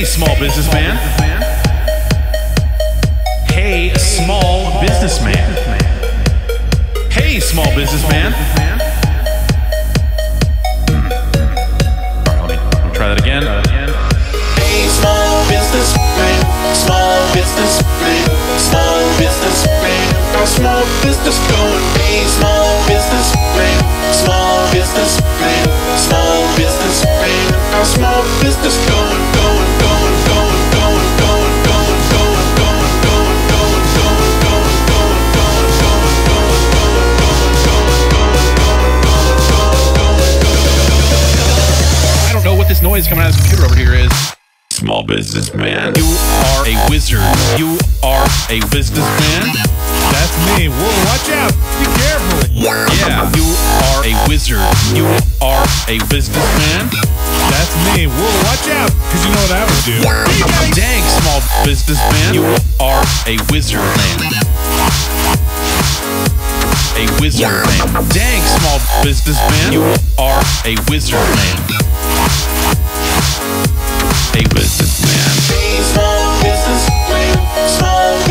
Hey, small businessman. Hey, small businessman. Hey, small businessman. All right, let me try that again. Hey, small businessman. Small businessman. Small businessman. Our small business going. Hey, small businessman. Small businessman. Small businessman. Our small business going. Noise coming out of his computer over here is small businessman. You are a wizard. You are a businessman. That's me. Whoa, watch out. Be careful. Yeah, you are a wizard. You are a businessman. That's me. Whoa, watch out. Because you know what I would do. Dang, small businessman. You are a wizard. A wizard. Dang, small businessman. You are a wizard. A businessman. Small businessman. Small